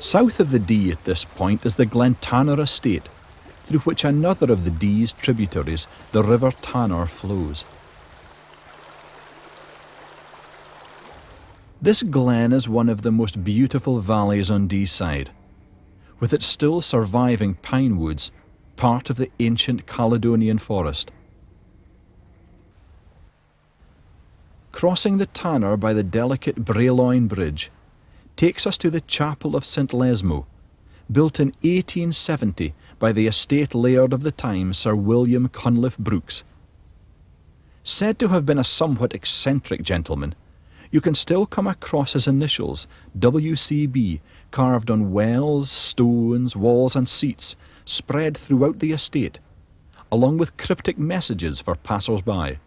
South of the Dee at this point is the Glen Tanar Estate, through which another of the Dee's tributaries, the River Tanner, flows. This glen is one of the most beautiful valleys on Deeside, with its still surviving pine woods, part of the ancient Caledonian forest. Crossing the Tanner by the delicate Brayloin Bridge takes us to the Chapel of St. Lesmo, built in 1870 by the estate laird of the time, Sir William Cunliffe Brooks. Said to have been a somewhat eccentric gentleman, you can still come across his initials, WCB, carved on wells, stones, walls and seats, spread throughout the estate, along with cryptic messages for passers-by.